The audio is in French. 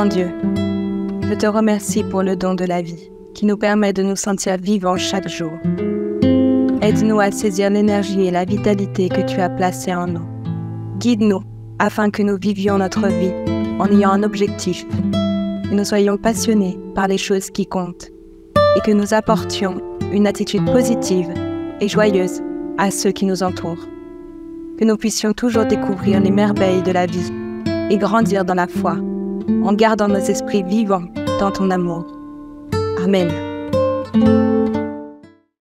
Grand Dieu, je te remercie pour le don de la vie qui nous permet de nous sentir vivants chaque jour. Aide-nous à saisir l'énergie et la vitalité que tu as placées en nous. Guide-nous afin que nous vivions notre vie en ayant un objectif, que nous soyons passionnés par les choses qui comptent et que nous apportions une attitude positive et joyeuse à ceux qui nous entourent. Que nous puissions toujours découvrir les merveilles de la vie et grandir dans la foi, en gardant nos esprits vivants dans ton amour. Amen.